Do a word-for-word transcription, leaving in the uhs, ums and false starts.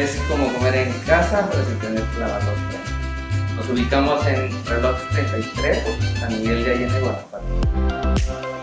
es como comer en casa, pero sin tener que lavar los platos. Nos ubicamos en Reloj treinta y tres, San Miguel de Allende, Guanajuato.